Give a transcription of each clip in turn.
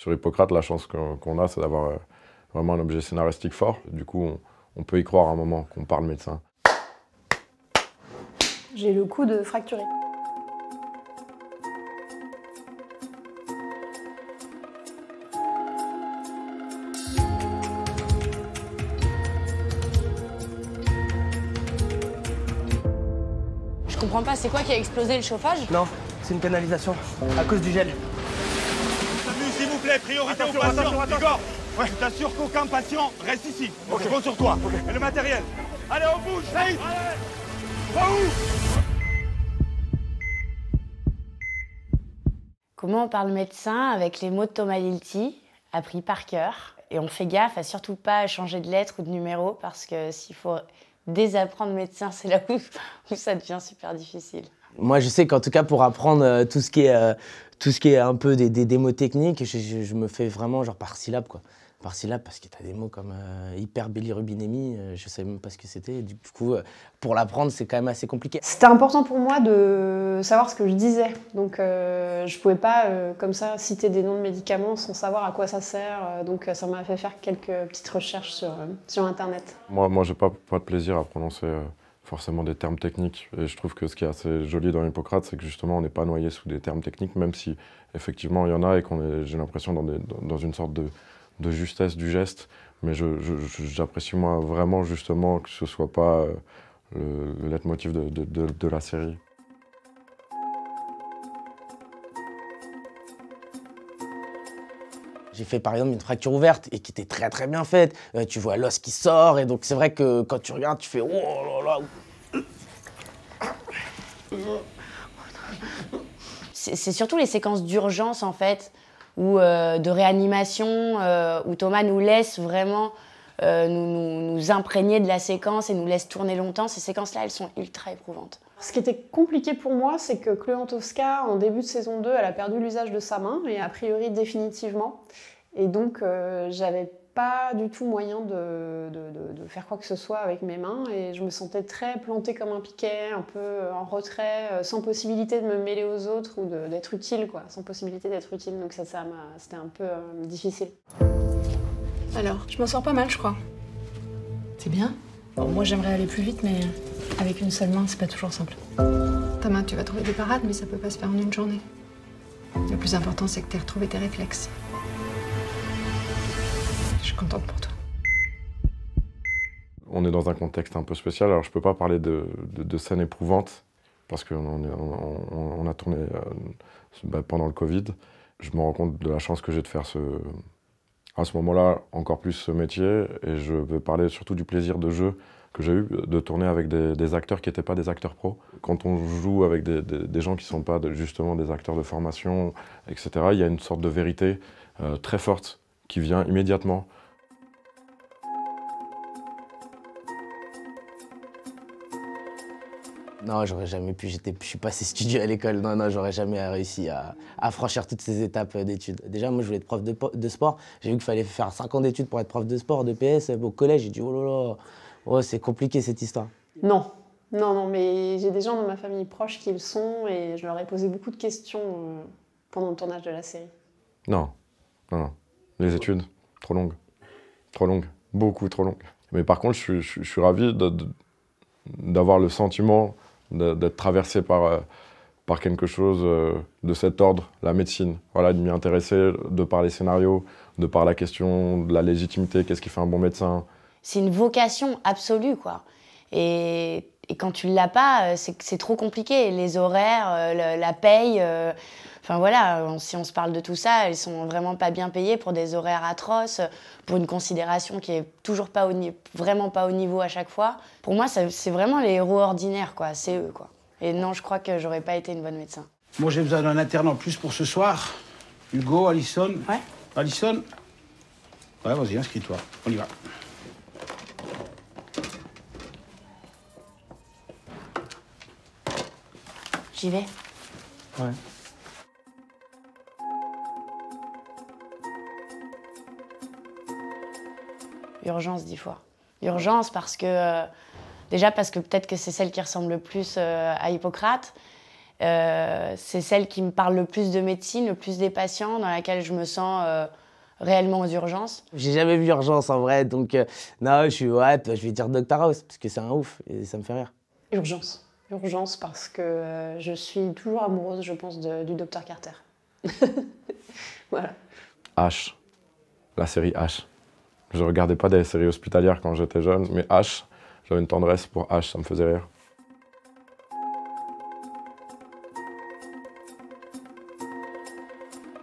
Sur Hippocrate, la chance qu'on a, c'est d'avoir vraiment un objet scénaristique fort. Du coup, on peut y croire à un moment qu'on parle médecin. J'ai le coude fracturé. Je comprends pas, c'est quoi qui a explosé, le chauffage? Non, c'est une canalisation, à cause du gel. S'il vous plaît, priorité aux patients, Igor. Ouais. Je t'assure qu'aucun patient reste ici. Okay. Je compte sur toi. Okay. Et le matériel. Allez, on bouge, allez. Va où? Comment on parle médecin avec les mots de Thomas Lilti, appris par cœur. Et on fait gaffe à surtout pas changer de lettre ou de numéro, parce que s'il faut désapprendre médecin, c'est là où ça devient super difficile. Moi, je sais qu'en tout cas, pour apprendre tout ce qui est un peu des mots techniques, je me fais vraiment genre par syllabe, quoi. Par syllabe, parce que t'as des mots comme hyperbilirubinémie, je savais même pas ce que c'était. Du coup, pour l'apprendre, c'est quand même assez compliqué. C'était important pour moi de savoir ce que je disais. Donc, je pouvais pas, comme ça, citer des noms de médicaments sans savoir à quoi ça sert. Donc, ça m'a fait faire quelques petites recherches sur Internet. Moi j'ai pas de plaisir à prononcer... forcément des termes techniques. Et je trouve que ce qui est assez joli dans Hippocrate, c'est que justement, on n'est pas noyé sous des termes techniques, même si effectivement il y en a et qu'on est, j'ai l'impression, dans une sorte de justesse du geste. Mais j'apprécie moi vraiment justement que ce soit pas le leitmotiv de la série. J'ai fait par exemple une fracture ouverte et qui était très très bien faite. Tu vois l'os qui sort et donc c'est vrai que quand tu regardes, tu fais oh là là. C'est surtout les séquences d'urgence en fait, ou de réanimation, où Thomas nous laisse vraiment nous imprégner de la séquence et nous laisse tourner longtemps. Ces séquences-là, elles sont ultra éprouvantes. Ce qui était compliqué pour moi, c'est que Chloé Antofska, en début de saison 2, elle a perdu l'usage de sa main, et a priori définitivement. Et donc, j'avais pas du tout moyen de faire quoi que ce soit avec mes mains, et je me sentais très plantée comme un piquet, un peu en retrait, sans possibilité de me mêler aux autres ou d'être utile, quoi. Sans possibilité d'être utile, donc ça c'était un peu difficile. Alors, je m'en sors pas mal, je crois. C'est bien. Bon, moi, j'aimerais aller plus vite, mais... avec une seule main, c'est pas toujours simple. Ta main, tu vas trouver des parades, mais ça peut pas se faire en une journée. Le plus important, c'est que t'aies retrouvé tes réflexes. Je suis contente pour toi. On est dans un contexte un peu spécial, alors je peux pas parler de scènes éprouvantes, parce qu'on a tourné pendant le Covid. Je me rends compte de la chance que j'ai de faire à ce moment-là, encore plus ce métier, et je veux parler surtout du plaisir de jeu que j'ai eu de tourner avec des acteurs qui n'étaient pas des acteurs pros. Quand on joue avec des gens qui ne sont pas justement des acteurs de formation, etc., il y a une sorte de vérité très forte qui vient immédiatement. Non, j'aurais jamais pu, je suis passé studio à l'école, non, j'aurais jamais réussi à franchir toutes ces étapes d'études. Déjà, moi, je voulais être prof de sport, j'ai vu qu'il fallait faire 5 ans d'études pour être prof de sport, de PS, au collège, j'ai dit oh là là, oh, c'est compliqué cette histoire. Non, mais j'ai des gens dans ma famille proche qui le sont, et je leur ai posé beaucoup de questions pendant le tournage de la série. Non, les études, trop longues, beaucoup trop longues. Mais par contre, je suis ravi d'avoir le sentiment d'être traversé par quelque chose de cet ordre, la médecine. Voilà, de m'y intéresser, de par les scénarios, de par la question de la légitimité, qu'est-ce qui fait un bon médecin. C'est une vocation absolue, quoi. Et quand tu ne l'as pas, c'est trop compliqué. Les horaires, la paye, enfin voilà, si on se parle de tout ça, ils sont vraiment pas bien payés pour des horaires atroces, pour une considération qui est toujours pas vraiment pas au niveau à chaque fois. Pour moi, c'est vraiment les héros ordinaires, quoi, c'est eux, quoi. Et non, je crois que j'aurais pas été une bonne médecin. Moi, j'ai besoin d'un internat en plus pour ce soir. Hugo, Alison. Ouais. Alison. Ouais, vas-y, inscris-toi, on y va. J'y vais. Ouais. Urgence 10 fois. Urgence parce que... déjà parce que peut-être que c'est celle qui ressemble le plus à Hippocrate. C'est celle qui me parle le plus de médecine, le plus des patients, dans laquelle je me sens réellement aux urgences. J'ai jamais vu urgence en vrai, donc non, je vais dire Dr House, parce que c'est un ouf et ça me fait rire. Urgence. Urgence parce que je suis toujours amoureuse, je pense, du Dr Carter. Voilà. H. La série H. Je regardais pas des séries hospitalières quand j'étais jeune, mais H, j'avais une tendresse pour H, ça me faisait rire.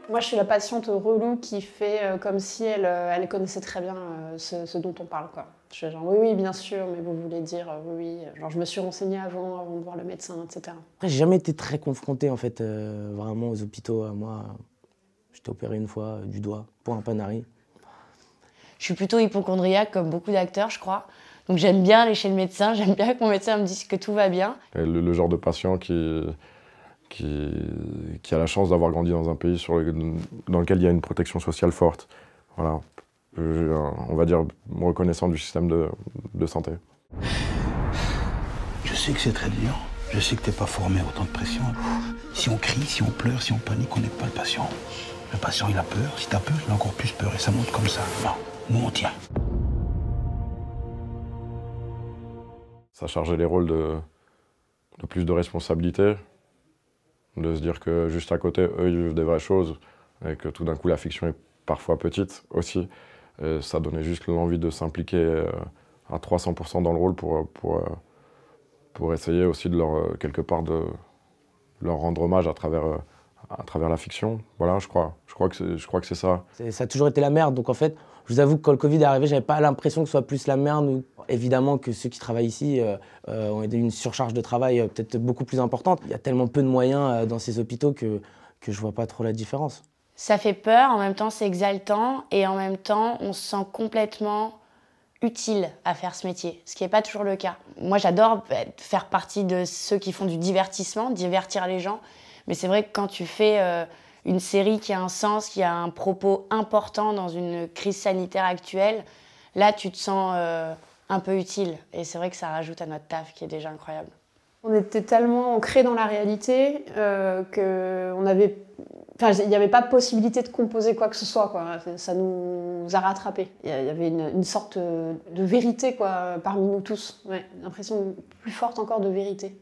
Moi, je suis la patiente relou qui fait comme si elle connaissait très bien ce dont on parle, quoi. Je suis genre, oui, oui, bien sûr, mais vous voulez dire, oui, oui. Genre, je me suis renseignée avant de voir le médecin, etc. Après, j'ai jamais été très confrontée, en fait, vraiment aux hôpitaux. Moi, j'étais opérée une fois du doigt pour un panari. Je suis plutôt hypochondriaque, comme beaucoup d'acteurs, je crois. Donc, j'aime bien aller chez le médecin, j'aime bien que mon médecin me dise que tout va bien. Le genre de patient qui a la chance d'avoir grandi dans un pays dans lequel il y a une protection sociale forte. Voilà, on va dire reconnaissant du système de santé. Je sais que c'est très dur, je sais que t'es pas formé à autant de pression. Si on crie, si on pleure, si on panique, on n'est pas le patient. Le patient, il a peur, si t'as peur, il a encore plus peur et ça monte comme ça. Non, nous on tient. Ça chargeait les rôles de plus de responsabilités. De se dire que juste à côté, eux, ils vivent des vraies choses et que tout d'un coup, la fiction est parfois petite aussi. Et ça donnait juste l'envie de s'impliquer à 300% dans le rôle pour essayer aussi de leur, quelque part, de leur rendre hommage à travers la fiction. Voilà, je crois que c'est ça. Ça a toujours été la merde. Donc en fait, je vous avoue que quand le Covid est arrivé, j'avais pas l'impression que ce soit plus la merde. Évidemment que ceux qui travaillent ici ont une surcharge de travail peut-être beaucoup plus importante. Il y a tellement peu de moyens dans ces hôpitaux que je vois pas trop la différence. Ça fait peur, en même temps c'est exaltant et en même temps on se sent complètement utile à faire ce métier, ce qui n'est pas toujours le cas. Moi j'adore faire partie de ceux qui font du divertissement, divertir les gens, mais c'est vrai que quand tu fais une série qui a un sens, qui a un propos important dans une crise sanitaire actuelle, là tu te sens un peu utile. Et c'est vrai que ça rajoute à notre taf qui est déjà incroyable. On était tellement ancrés dans la réalité qu'il n'y avait pas possibilité de composer quoi que ce soit, quoi. Ça nous a rattrapés. Il y avait une sorte de vérité quoi, parmi nous tous. Ouais, l'impression plus forte encore de vérité.